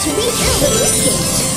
to reach over this gate.